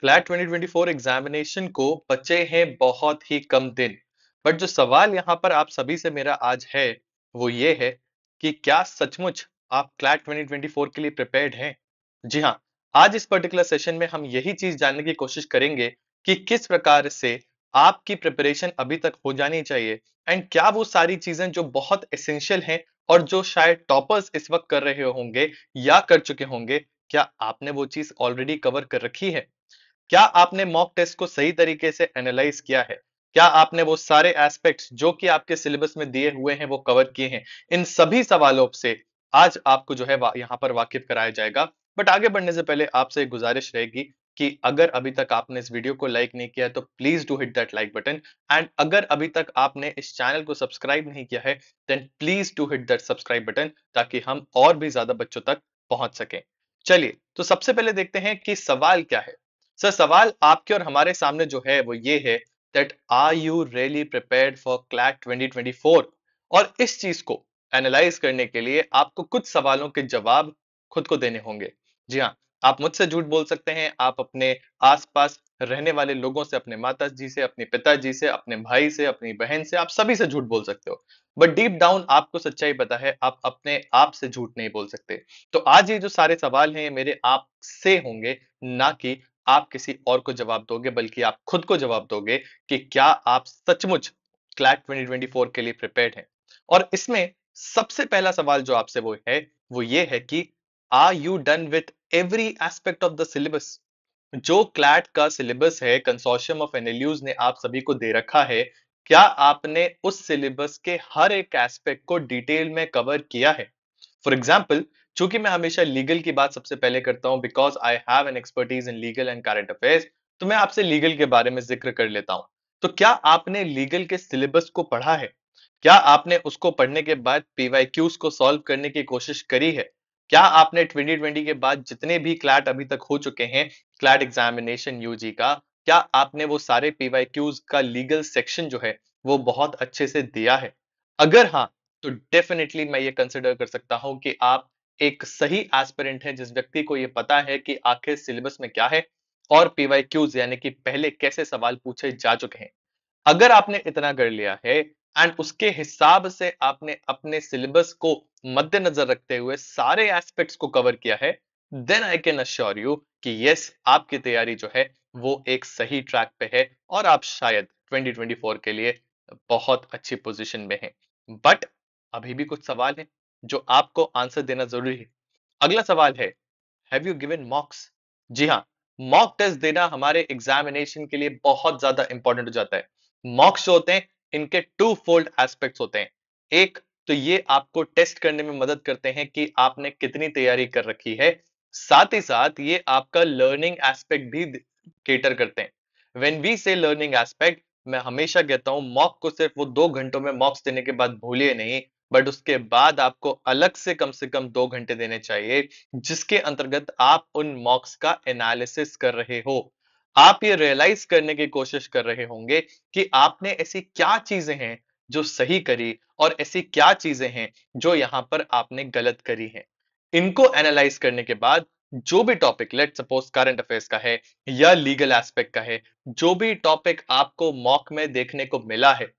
CLAT 2024 examination को बचे हैं बहुत ही कम दिन, बट जो सवाल यहाँ पर आप सभी से मेरा आज है वो ये है कि क्या सचमुच आप क्लैट 2024 के लिए प्रिपेयर्ड हैं? जी हाँ, आज इस पर्टिकुलर सेशन में हम यही चीज जानने की कोशिश करेंगे कि किस प्रकार से आपकी प्रिपरेशन अभी तक हो जानी चाहिए एंड क्या वो सारी चीजें जो बहुत एसेंशियल हैं और जो शायद टॉपर्स इस वक्त कर रहे होंगे या कर चुके होंगे, क्या आपने वो चीज ऑलरेडी कवर कर रखी है? क्या आपने मॉक टेस्ट को सही तरीके से एनालाइज किया है? क्या आपने वो सारे एस्पेक्ट्स जो कि आपके सिलेबस में दिए हुए हैं वो कवर किए हैं? इन सभी सवालों से आज आपको जो है यहाँ पर वाकिफ कराया जाएगा। बट आगे बढ़ने से पहले आपसे एक गुजारिश रहेगी कि अगर अभी तक आपने इस वीडियो को लाइक नहीं किया है तो please do hit that like button, and अगर अभी तक आपने इस चैनल को सब्सक्राइब नहीं किया है then please do hit that subscribe button, ताकि हम और भी ज्यादा बच्चों तक पहुंच सकें। चलिए, तो सबसे पहले देखते हैं कि सवाल क्या है। सर, सवाल आपके और हमारे सामने जो है वो ये है that are you really prepared for CLAT 2024, और इस चीज को एनालाइज करने के लिए आपको कुछ सवालों के जवाब खुद को देने होंगे। जी हाँ, आप मुझसे झूठ बोल सकते हैं, आप अपने आसपास रहने वाले लोगों से, अपने माता जी से, अपने पिताजी से, अपने भाई से, अपनी बहन से, आप सभी से झूठ बोल सकते हो, बट डीप डाउन आपको सच्चाई पता है, आप अपने आप से झूठ नहीं बोल सकते। तो आज ये जो सारे सवाल हैं ये मेरे आप से होंगे, ना कि आप किसी और को जवाब दोगे, बल्कि आप खुद को जवाब दोगे कि क्या आप सचमुच क्लैट 2024 के लिए प्रिपेयर्ड हैं। और इसमें सबसे पहला सवाल जो आपसे वो ये है कि are you done with every aspect of the syllabus. जो क्लैट का सिलेबस है कंसोर्शियम ऑफ एनएलयूज ने आप सभी को दे रखा है, क्या आपने उस सिलेबस के हर एक एस्पेक्ट को डिटेल में कवर किया है? फॉर एग्जाम्पल, चूंकि मैं हमेशा लीगल की बात सबसे पहले करता हूं because I have an expertise in legal and current affairs, तो मैं आपसे लीगल के बारे में जिक्र कर लेता हूं। तो क्या आपने लीगल के सिलेबस को पढ़ा है? क्या आपने उसको पढ़ने के बाद पीवाईक्यूज को सॉल्व करने की कोशिश करी है? क्या आपने 2020 के बाद जितने भी क्लैट अभी तक हो चुके हैं, क्लैट एग्जामिनेशन यूजी का, क्या आपने वो सारे पीवाईक्यूज का लीगल सेक्शन जो है वो बहुत अच्छे से दिया है? अगर हाँ, तो डेफिनेटली मैं ये कंसिडर कर सकता हूं कि आप एक सही एस्पिरेंट है, जिस व्यक्ति को ये पता है कि आखिर सिलेबस में क्या है और पीवाईक्यूज यानी कि पहले कैसे सवाल पूछे जा चुके हैं। अगर आपने इतना कर लिया है एंड उसके हिसाब से आपने अपने सिलेबस को मद्देनजर रखते हुए सारे एस्पेक्ट्स को कवर किया है, then I can assure you कि यस, आपकी तैयारी जो है वो एक सही ट्रैक पे है और आप शायद 2024 के लिए बहुत अच्छी पोजिशन में है। बट अभी भी कुछ सवाल है जो आपको आंसर देना जरूरी है। अगला सवाल है, हैव यू गिवन मॉक्स? जी हाँ, मॉक टेस्ट देना हमारे एग्जामिनेशन के लिए बहुत ज्यादा इंपॉर्टेंट हो जाता है। मॉक्स जो होते हैं इनके टू फोल्ड एस्पेक्ट्स होते हैं। एक तो ये आपको टेस्ट करने में मदद करते हैं कि आपने कितनी तैयारी कर रखी है, साथ ही साथ ये आपका लर्निंग एस्पेक्ट भी कैटर करते हैं। When we say learning aspect, मैं हमेशा कहता हूं मॉक को सिर्फ वो 2 घंटों में मॉक्स देने के बाद भूलिए नहीं, बट उसके बाद आपको अलग से कम 2 घंटे देने चाहिए जिसके अंतर्गत आप उन मॉक्स का एनालिसिस कर रहे हो। आप ये रियलाइज करने की कोशिश कर रहे होंगे कि आपने ऐसी क्या चीजें हैं जो सही करी और ऐसी क्या चीजें हैं जो यहाँ पर आपने गलत करी हैं। इनको एनालाइज करने के बाद जो भी topic, let suppose current affairs का है या लीगल एस्पेक्ट का है, जो भी टॉपिक आपको मॉक में देखने को मिला है,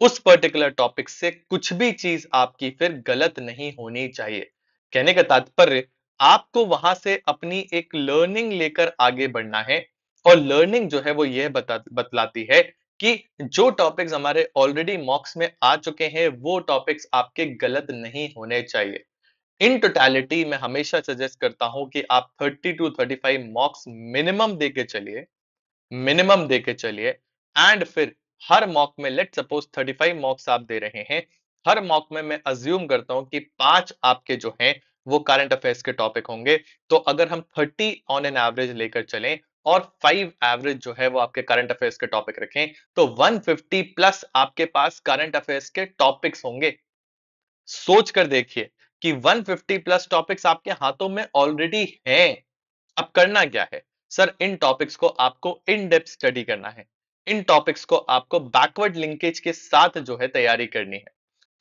उस पर्टिकुलर टॉपिक से कुछ भी चीज आपकी फिर गलत नहीं होनी चाहिए। कहने का तात्पर्य, आपको वहां से अपनी एक लर्निंग लेकर आगे बढ़ना है, और लर्निंग जो है वो यह बतलाती है कि जो टॉपिक्स हमारे ऑलरेडी मॉक्स में आ चुके हैं वो टॉपिक्स आपके गलत नहीं होने चाहिए। इन टोटैलिटी मैं हमेशा सजेस्ट करता हूं कि आप 30 to 35 मॉक्स मिनिमम दे के चलिए, एंड फिर हर मॉक में, लेट सपोज 35 मॉक्स आप दे रहे हैं, हर मॉक में मैं अज्यूम करता हूं कि 5 आपके जो हैं वो करंट अफेयर्स के टॉपिक होंगे। तो अगर हम 30 ऑन एन एवरेज लेकर चलें और 5 एवरेज जो है वो आपके करंट अफेयर्स के टॉपिक रखें, तो 150 प्लस आपके पास करंट अफेयर्स के टॉपिक्स होंगे। सोच कर देखिए कि 150 प्लस टॉपिक्स आपके हाथों में ऑलरेडी हैं। अब करना क्या है? सर, इन टॉपिक्स को आपको इन डेप्थ स्टडी करना है, इन टॉपिक्स को आपको बैकवर्ड लिंकेज के साथ जो है तैयारी करनी है।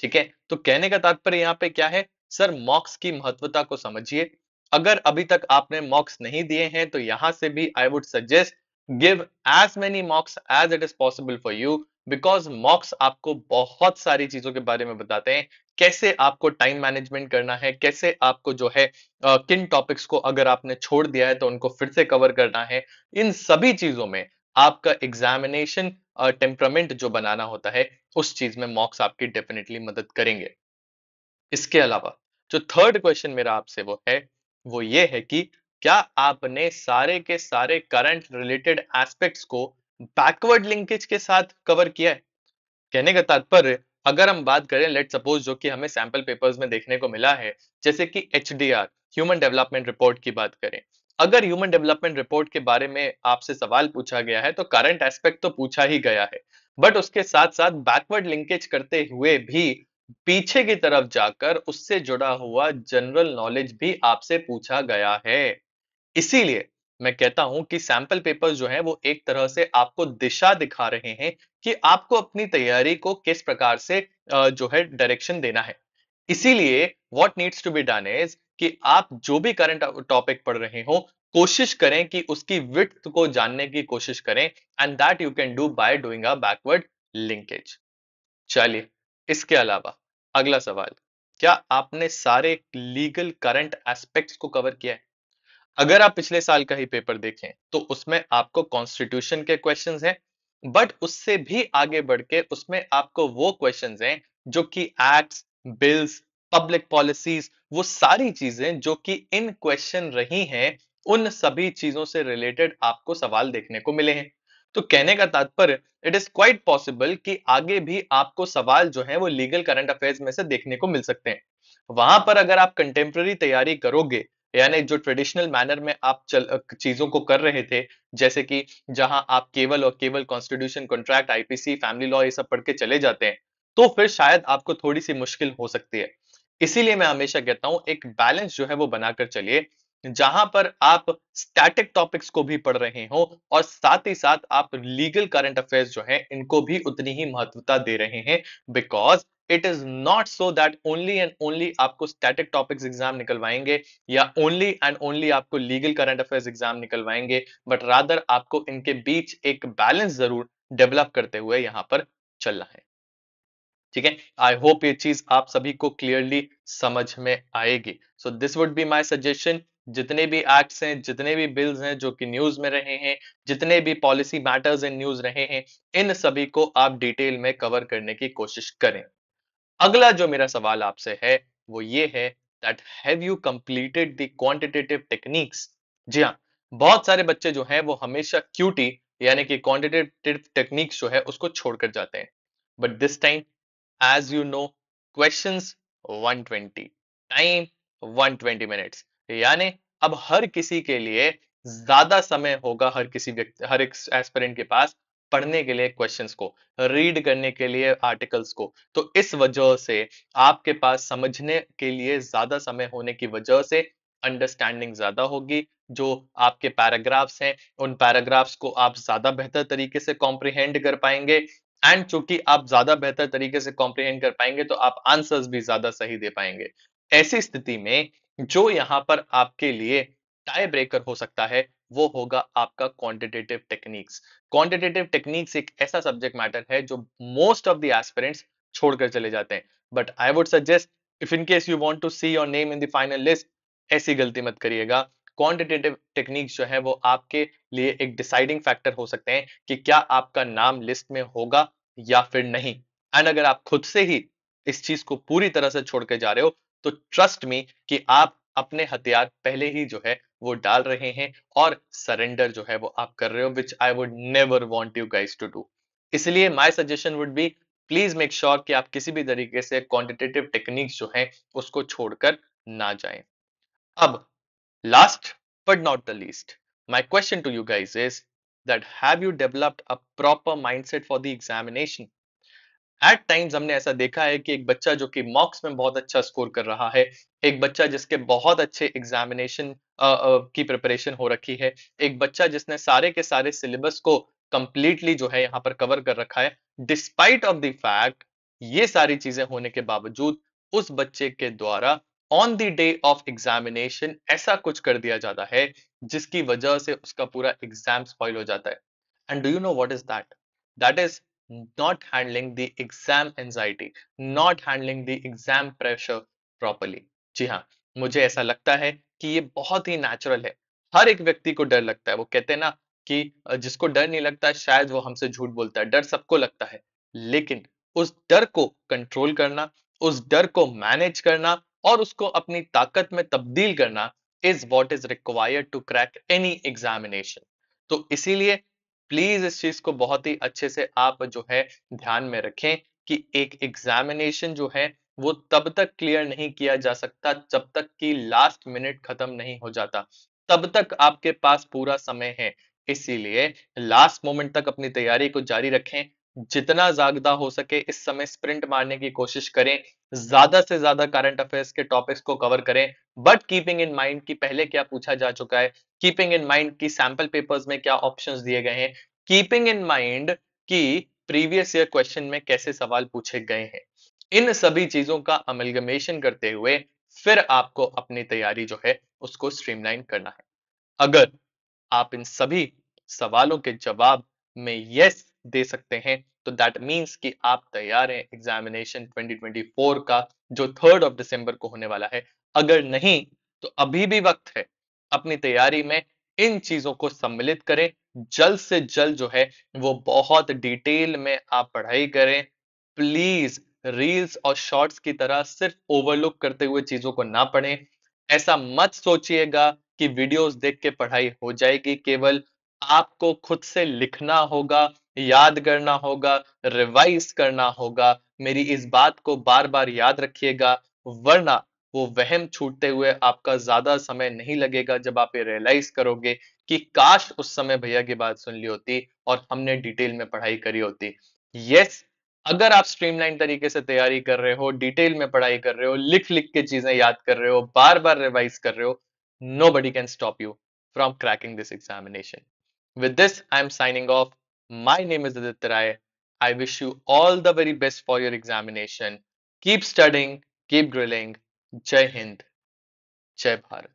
ठीक है, तो कहने का तात्पर्य यहाँ पे क्या है? सर, मॉक्स की महत्वता को समझिए। अगर अभी तक आपने मॉक्स नहीं दिए हैं तो यहाँ से भी I would suggest give as many mocks as it is possible for you, because mocks आपको बहुत सारी चीजों के बारे में बताते हैं, कैसे आपको टाइम मैनेजमेंट करना है, कैसे आपको जो है किन टॉपिक्स को अगर आपने छोड़ दिया है तो उनको फिर से कवर करना है। इन सभी चीजों में आपका एग्जामिनेशन टेम्परामेंट जो बनाना होता है उस चीज में मॉक्स आपकी डेफिनेटली मदद करेंगे। इसके अलावा जो थर्ड क्वेश्चन मेरा आपसे वो ये है कि क्या आपने सारे के सारे करंट रिलेटेड एस्पेक्ट्स को बैकवर्ड लिंकेज के साथ कवर किया है। कहने का तात्पर्य, अगर हम बात करें लेट सपोज जो कि हमें सैंपल पेपर्स में देखने को मिला है, जैसे कि HDR ह्यूमन डेवलपमेंट रिपोर्ट की बात करें, अगर ह्यूमन डेवलपमेंट रिपोर्ट के बारे में आपसे सवाल पूछा गया है तो करंट एस्पेक्ट तो पूछा ही गया है, बट उसके साथ साथ बैकवर्ड लिंकेज करते हुए भी पीछे की तरफ जाकर उससे जुड़ा हुआ जनरल नॉलेज भी आपसे पूछा गया है। इसीलिए मैं कहता हूं कि सैंपल पेपर्स जो है वो एक तरह से आपको दिशा दिखा रहे हैं कि आपको अपनी तैयारी को किस प्रकार से जो है डायरेक्शन देना है। इसीलिए what needs to be done is कि आप जो भी करंट टॉपिक पढ़ रहे हो कोशिश करें कि उसकी विड्थ को जानने की कोशिश करें, and that you can do by doing a backward linkage. चलिए, इसके अलावा अगला सवाल, क्या आपने सारे लीगल करंट एस्पेक्ट्स को कवर किया है? अगर आप पिछले साल का ही पेपर देखें तो उसमें आपको कॉन्स्टिट्यूशन के क्वेश्चंस हैं, बट उससे भी आगे बढ़ के उसमें आपको वो क्वेश्चंस हैं जो कि एक्ट्स, बिल्स, पब्लिक पॉलिसीज, वो सारी चीजें जो कि इन क्वेश्चन रही हैं, उन सभी चीजों से रिलेटेड आपको सवाल देखने को मिले हैं। तो कहने का तात्पर्य, इट इज क्वाइट पॉसिबल कि आगे भी आपको सवाल जो है वो लीगल करंट अफेयर्स में से देखने को मिल सकते हैं। वहां पर अगर आप कंटेम्प्रेरी तैयारी करोगे, यानी जो ट्रेडिशनल मैनर में आप चीजों को कर रहे थे, जैसे कि जहां आप केवल और केवल constitution, contract, IPC, family law, ये सब पढ़ के चले जाते हैं, तो फिर शायद आपको थोड़ी सी मुश्किल हो सकती है। इसीलिए मैं हमेशा कहता हूं एक बैलेंस जो है वो बनाकर चलिए, जहां पर आप स्टैटिक टॉपिक्स को भी पढ़ रहे हो और साथ ही साथ आप लीगल करंट अफेयर्स जो है इनको भी उतनी ही महत्वता दे रहे हैं, because it is not so that only and only आपको स्टैटिक टॉपिक्स एग्जाम निकलवाएंगे या ओनली एंड ओनली आपको लीगल करंट अफेयर्स एग्जाम निकलवाएंगे, बट रादर आपको इनके बीच एक बैलेंस जरूर डेवलप करते हुए यहां पर चलना है। ठीक है, आई होप ये चीज आप सभी को क्लियरली समझ में आएगी। So this would be my suggestion. जितने भी एक्ट्स हैं, जितने भी बिल्स हैं जो कि न्यूज में रहे हैं, जितने भी पॉलिसी मैटर्स इन न्यूज रहे हैं, इन सभी को आप डिटेल में कवर करने की कोशिश करें। अगला जो मेरा सवाल आपसे है वो ये है that have you completed the quantitative techniques. जी हाँ, बहुत सारे बच्चे जो हैं वो हमेशा QT यानी कि क्वांटिटेटिव टेक्निक्स जो है उसको छोड़कर जाते हैं, but this time as you know questions 120 time 120 minutes, यानी अब हर किसी के लिए ज्यादा समय होगा, हर एक एस्पिरेंट के पास पढ़ने के लिए, क्वेश्चंस को रीड करने के लिए, आर्टिकल्स को। तो इस वजह से आपके पास समझने के लिए ज्यादा समय होने की वजह से अंडरस्टैंडिंग ज्यादा होगी, जो आपके पैराग्राफ्स हैं उन पैराग्राफ्स को आप ज्यादा बेहतर तरीके से कॉम्प्रिहेंड कर पाएंगे, एंड चूंकि आप ज्यादा बेहतर तरीके से कॉम्प्रिहेंड कर पाएंगे तो आप आंसर्स भी ज्यादा सही दे पाएंगे। ऐसी स्थिति में जो यहाँ पर आपके लिए टाई ब्रेकर हो सकता है वो होगा आपका क्वांटिटेटिव टेक्निक्स। क्वांटिटेटिव टेक्निक्स एक ऐसा सब्जेक्ट मैटर है जो मोस्ट ऑफ द एस्पिरेंट्स छोड़कर चले जाते हैं, but I would suggest if in case you want to see your name in the final list, ऐसी गलती मत करिएगा। क्वांटिटेटिव टेक्निक्स जो है वो आपके लिए एक डिसाइडिंग फैक्टर हो सकते हैं कि क्या आपका नाम लिस्ट में होगा या फिर नहीं। एंड अगर आप खुद से ही इस चीज को पूरी तरह से छोड़ के जा रहे हो तो ट्रस्ट मी कि आप अपने हथियार पहले ही जो है वो डाल रहे हैं और सरेंडर जो है वो आप कर रहे हो, which I would never want you guys to do. इसलिए my suggestion would be please make sure कि आप किसी भी तरीके से क्वांटिटेटिव टेक्निक्स जो है उसको छोड़कर ना जाएं। अब last but not the least, my question to you guys is that have you developed a proper mindset for the examination. At times हमने ऐसा देखा है कि एक बच्चा जो कि मॉक्स में बहुत अच्छा स्कोर कर रहा है, एक बच्चा जिसके बहुत अच्छे एग्जामिनेशन की प्रिपरेशन हो रखी है, एक बच्चा जिसने सारे के सारे सिलेबस को कंप्लीटली जो है यहाँ पर कवर कर रखा है, डिस्पाइट ऑफ द फैक्ट ये सारी चीजें होने के बावजूद उस बच्चे के द्वारा on the day of examination ऐसा कुछ कर दिया जाता है जिसकी वजह से उसका पूरा एग्जाम स्पॉइल हो जाता है. And do you know what is that? That is not handling the exam anxiety, not handling the exam pressure properly. जी हाँ, मुझे ऐसा लगता है कि ये बहुत ही नेचुरल है. हर एक व्यक्ति को डर लगता है. वो कहते हैं ना कि जिसको डर नहीं लगता शायद वो हमसे झूठ बोलता है. डर सबको लगता है, लेकिन उस डर को कंट्रोल करना, उस डर को मैनेज करना और उसको अपनी ताकत में तब्दील करना is what is required to crack any examination. तो इसीलिए प्लीज इस चीज को बहुत ही अच्छे से आप जो है ध्यान में रखें कि एक एग्जामिनेशन जो है वो तब तक क्लियर नहीं किया जा सकता जब तक कि लास्ट मिनट खत्म नहीं हो जाता. तब तक आपके पास पूरा समय है, इसीलिए लास्ट मोमेंट तक अपनी तैयारी को जारी रखें. जितना ज्यादा हो सके इस समय स्प्रिंट मारने की कोशिश करें, ज्यादा से ज्यादा करंट अफेयर्स के टॉपिक्स को कवर करें, बट कीपिंग इन माइंड कि पहले क्या पूछा जा चुका है, कीपिंग इन माइंड कि सैंपल पेपर्स में क्या ऑप्शंस दिए गए हैं, कीपिंग इन माइंड कि प्रीवियस ईयर क्वेश्चन में कैसे सवाल पूछे गए हैं. इन सभी चीजों का अमलगमेशन करते हुए फिर आपको अपनी तैयारी जो है उसको स्ट्रीमलाइन करना है. अगर आप इन सभी सवालों के जवाब में यस दे सकते हैं तो दैट मीन्स कि आप तैयार हैं एग्जामिनेशन 2024 का जो 3 दिसंबर को होने वाला है. अगर नहीं तो अभी भी वक्त है, अपनी तैयारी में इन चीजों को सम्मिलित करें. जल्द से जल्द जो है वो बहुत डिटेल में आप पढ़ाई करें. प्लीज रील्स और शॉर्ट्स की तरह सिर्फ ओवरलुक करते हुए चीजों को ना पढ़ें. ऐसा मत सोचिएगा कि वीडियोस देख के पढ़ाई हो जाएगी. केवल आपको खुद से लिखना होगा, याद करना होगा, रिवाइज करना होगा. मेरी इस बात को बार बार याद रखिएगा, वरना वो वहम छूटते हुए आपका ज्यादा समय नहीं लगेगा जब आप ये रियलाइज करोगे कि काश उस समय भैया की बात सुन ली होती और हमने डिटेल में पढ़ाई करी होती. यस, अगर आप स्ट्रीमलाइन तरीके से तैयारी कर रहे हो, डिटेल में पढ़ाई कर रहे हो, लिख लिख के चीजें याद कर रहे हो, बार बार रिवाइज कर रहे हो, nobody can stop you from cracking this examination. With this, I am signing off. My name is Aditya Rai. I wish you all the very best for your examination. Keep studying, keep grilling. Jai Hind, Jai Bharat.